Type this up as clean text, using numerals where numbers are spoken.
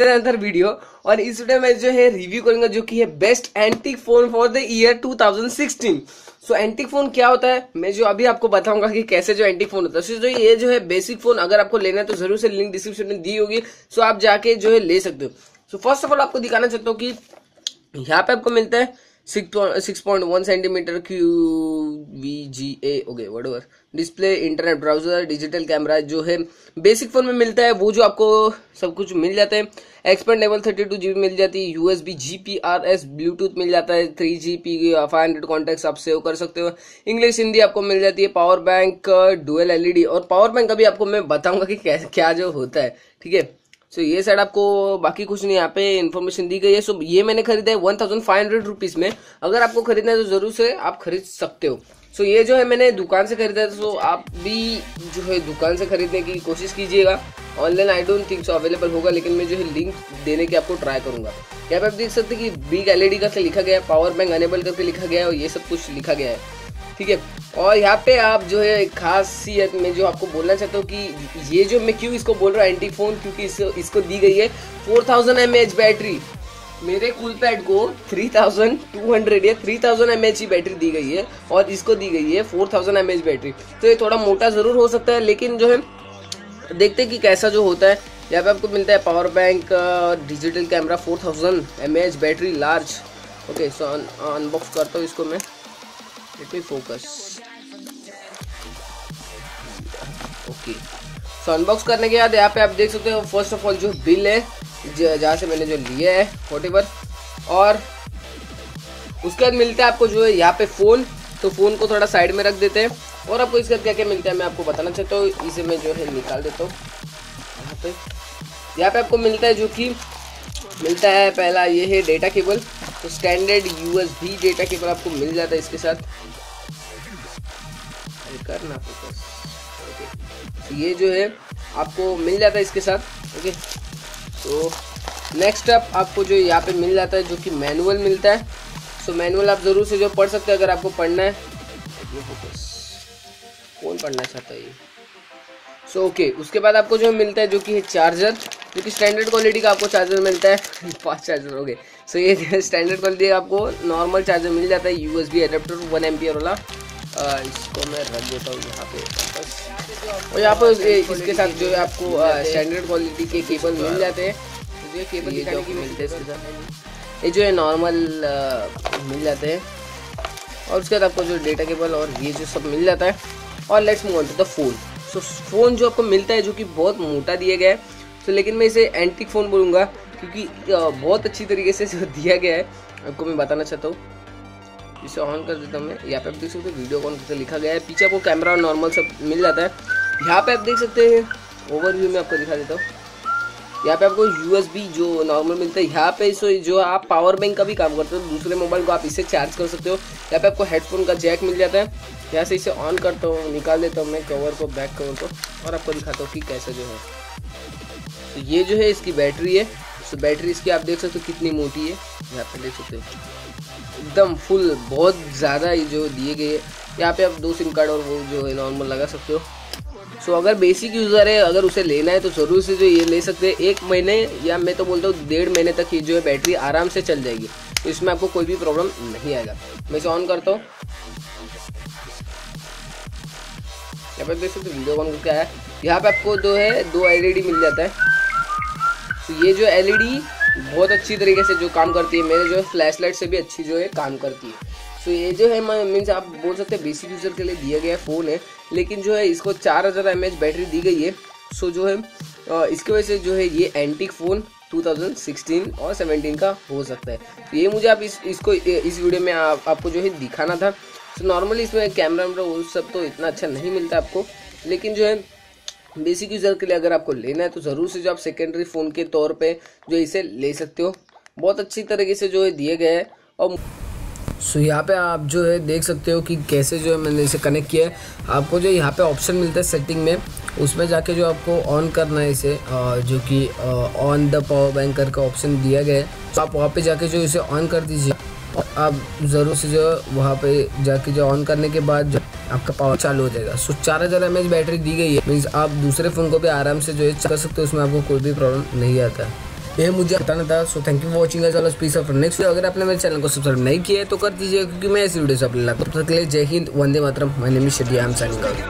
With another video. और इस video में जो है रिव्यू करूंगा जो कि है best antique phone for the year 2016। So antique phone क्या होता है मैं जो अभी आपको बताऊंगा कि कैसे जो एंटीक फोन होता है। सो जो ये जो है बेसिक फोन अगर आपको लेना है तो जरूर से लिंक डिस्क्रिप्शन में दी होगी, सो आप जाके जो है ले सकते हो। सो फर्स्ट ऑफ ऑल आपको दिखाना चाहता हूँ कि यहाँ पे आपको मिलता है 6.1 centimetre QVGA okay whatever display, internet browser, digital camera जो है बेसिक फोन में मिलता है वो जो आपको सब कुछ मिल जाता है। एक्सपेंडेबल 32 GB मिल जाती है, USB GPRS ब्लूटूथ मिल जाता है, 3G P500 कॉन्टैक्ट्स आप सेव कर सकते हो, इंग्लिश हिंदी आपको मिल जाती है, पावर बैंक, डुअल LED और पावर बैंक अभी आपको मैं बताऊंगा कि क्या जो होता है, ठीक है। सो ये साइड आपको बाकी कुछ नहीं यहाँ पे इन्फॉर्मेशन दी गई है। सो ये मैंने खरीदा है 1500 रुपीज़ में, अगर आपको खरीदना है तो जरूर से आप खरीद सकते हो। सो ये जो है मैंने दुकान से खरीदा है, सो आप भी जो है दुकान से खरीदने की कोशिश कीजिएगा। Online I don't think so available होगा, लेकिन मैं जो है लिंक देने की आपको ट्राई करूंगा। यहाँ पे आप देख सकते हैं कि बिग LED करके लिखा गया है, पावर बैंक अनेबल करके लिखा गया है और ये सब कुछ लिखा गया है, ठीक है। और यहाँ पे आप जो है खासियत में जो आपको बोलना चाहता हूँ कि ये जो मैं क्यों इसको बोल रहा हूँ एंटी फोन, क्योंकि इसको दी गई है 4000 mAh बैटरी। मेरे कूलपैड को 3200 या 3000 mAh की बैटरी दी गई है और इसको दी गई है 4000 mAh बैटरी। तो ये थोड़ा मोटा ज़रूर हो सकता है, लेकिन जो है देखते हैं कि कैसा जो होता है। यहाँ पर आपको मिलता है power bank, digital camera, 4000 mAh battery large. Okay so unbox करता हूँ इसको मैं, फोकस ओके। सो अनबॉक्स करने के बाद यहाँ पे आप देख सकते हो फर्स्ट ऑफ ऑल जो बिल है जहाँ से मैंने जो लिया है वॉटेवर, और उसके बाद मिलता है आपको जो है यहाँ पे फ़ोन। तो फ़ोन को थोड़ा साइड में रख देते हैं और आपको इसके बाद क्या क्या मिलता है मैं आपको बताना चाहता हूँ। इसे मैं जो है निकाल देता हूँ। यहाँ पे आपको मिलता है जो कि मिलता है पहला ये है डेटा केबल। तो स्टैंडर्ड USB डेटा केबल आपको मिल जाता है इसके साथ। करना फोकस ओके। तो ये जो है आपको मिल जाता है इसके साथ ओके। तो नेक्स्ट अप आपको जो यहाँ पे मिल जाता है जो कि मैनुअल मिलता है। सो मैनुअल आप ज़रूर से जो पढ़ सकते हैं अगर आपको पढ़ना है। फोकस कौन पढ़ना चाहता है ये। सो ओके उसके बाद आपको जो मिलता है जो कि है चार्जर, जो कि स्टैंडर्ड क्वालिटी का आपको चार्जर मिलता है, 5 चार्जर हो गए। सो ये स्टैंडर्ड क्वालिटी का आपको नॉर्मल चार्जर मिल जाता है, USB एडेप्टर 1 एम्पियर वाला। इसको मैं रख देता हूँ यहाँ पे बस। और यहाँ पर इसके साथ जो है आपको स्टैंडर्ड क्वालिटी के केबल मिल जाते हैं, जो केबल मिलते हैं ये जो है नॉर्मल मिल जाते हैं। और उसके बाद आपको जो डेटा केबल और ये जो सब मिल जाता है। और let's move on to the phone. So phone जो आपको मिलता है जो कि बहुत मोटा दिया गया है, तो लेकिन मैं इसे एंटीक फ़ोन बोलूँगा क्योंकि बहुत अच्छी तरीके से जो दिया गया है आपको मैं बताना चाहता हूँ। इसे ऑन कर देता हूँ मैं। यहाँ पे आप देख सकते हो वीडियो कॉल करके लिखा गया है, पीछे आपको कैमरा और नॉर्मल सब मिल जाता है। यहाँ पे आप देख सकते हैं ओवरव्यू में आपको दिखा देता हूँ। यहाँ पे आपको USB जो नॉर्मल मिलता है यहाँ पे। सो जो आप पावर बैंक का भी काम करते हो, दूसरे मोबाइल को आप इससे चार्ज कर सकते हो। यहाँ पे आपको हेडफोन का जैक मिल जाता है। यहाँ से इसे ऑन करता हूँ, निकाल देता हूँ मैं कवर को, बैक कवर को, और आपको दिखाता हूँ कि कैसा जो है। तो ये जो है इसकी बैटरी है। सो बैटरी इसकी आप देख सकते हो कितनी मोटी है, यहाँ पे देख सकते हो एकदम फुल, बहुत ज़्यादा ये जो दिए गए हैं। यहाँ पे आप 2 SIM कार्ड और वो जो है नॉर्मल लगा सकते हो। सो अगर बेसिक यूज़र है अगर उसे लेना है तो ज़रूर से जो ये ले सकते हैं। 1 महीने या मैं तो बोलता हूँ 1.5 महीने तक ये जो है बैटरी आराम से चल जाएगी, तो इसमें आपको कोई भी प्रॉब्लम नहीं आएगा। मैं इसे ऑन करता हूँ। यहाँ पर देख सकते हो वीडियो ऑन करके आया। यहाँ पर आपको जो है 2 LED मिल जाता है। तो ये जो LED बहुत अच्छी तरीके से जो काम करती है, मेरे जो है फ्लैश लाइट से भी अच्छी जो है काम करती है। सो ये जो है मीन्स आप बोल सकते हैं बेसिक यूज़र के लिए दिया गया फ़ोन है, लेकिन जो है इसको 4000 mAh बैटरी दी गई है। सो जो है इसकी वजह से जो है ये एंटीक फ़ोन 2016 और 17 का हो सकता है। ये मुझे आप इस वीडियो में आपको जो है दिखाना था। सो नॉर्मली इसमें कैमरा वो सब तो इतना अच्छा नहीं मिलता आपको, लेकिन जो है बेसिक यूज़र के लिए अगर आपको लेना है तो ज़रूर से जो आप सेकेंडरी फ़ोन के तौर पे जो इसे ले सकते हो। बहुत अच्छी तरीके से जो है दिए गए हैं। और सो यहाँ पे आप जो है देख सकते हो कि कैसे जो है मैंने इसे कनेक्ट किया है। आपको जो यहाँ पे ऑप्शन मिलता है सेटिंग में, उसमें जाके जो आपको ऑन करना है इसे, जो कि ऑन द पावर बैंक करके ऑप्शन दिया गया है। तो आप वहाँ पर जाके जो इसे ऑन कर दीजिए। आप ज़रूर से जो वहाँ पे जाके जो ऑन करने के बाद जो आपका पावर चालू हो जाएगा। सो 4000 mAh बैटरी दी गई है, मीन्स आप दूसरे फ़ोन को भी आराम से जो है चार्ज कर सकते हो, उसमें आपको कोई भी प्रॉब्लम नहीं आता। यह मुझे बताना था। So thank you for watching guys, all peace of next video. अगर आपने मेरे चैनल को सब्सक्राइब नहीं किया है तो कर दीजिए, क्योंकि मैं ऐसी वीडियो से अपने लाता हूं। तब तक के लिए जय हिंद, वंदे मातरम। My name is Shady, I am signing out.